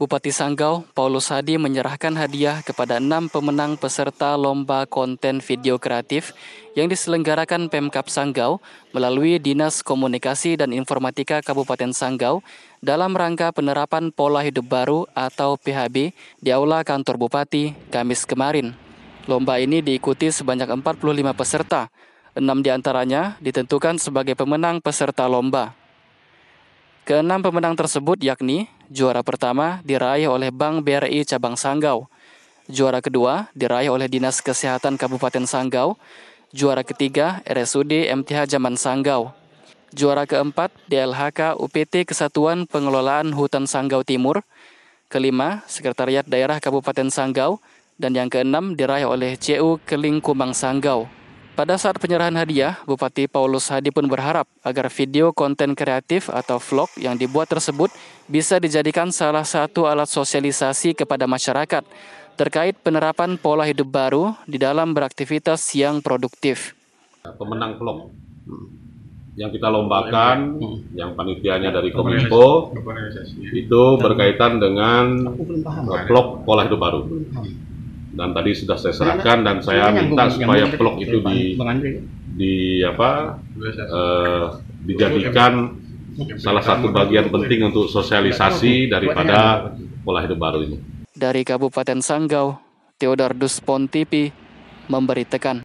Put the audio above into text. Bupati Sanggau, Paulus Hadi menyerahkan hadiah kepada 6 pemenang peserta Lomba Konten Video Kreatif yang diselenggarakan Pemkab Sanggau melalui Dinas Komunikasi dan Informatika Kabupaten Sanggau dalam rangka penerapan pola hidup baru atau PHB di Aula Kantor Bupati Kamis kemarin. Lomba ini diikuti sebanyak 45 peserta, 6 diantaranya ditentukan sebagai pemenang peserta lomba. Keenam pemenang tersebut yakni juara pertama diraih oleh Bank BRI Cabang Sanggau, juara kedua diraih oleh Dinas Kesehatan Kabupaten Sanggau, juara ketiga RSUD MTH Jaman Sanggau, juara keempat DLHK UPT Kesatuan Pengelolaan Hutan Sanggau Timur, kelima Sekretariat Daerah Kabupaten Sanggau, dan yang keenam diraih oleh CU Kelingkumbang Sanggau. Pada saat penyerahan hadiah, Bupati Paulus Hadi pun berharap agar video konten kreatif atau vlog yang dibuat tersebut bisa dijadikan salah satu alat sosialisasi kepada masyarakat terkait penerapan pola hidup baru di dalam beraktivitas yang produktif. Pemenang vlog yang kita lombakan, yang panitianya dari Kominfo, itu berkaitan dengan vlog pola hidup baru. Dan tadi sudah saya serahkan dan saya minta supaya vlog itu dijadikan salah satu bagian penting untuk sosialisasi daripada pola hidup baru ini. Dari Kabupaten Sanggau, Theodorus Pontipi memberitakan.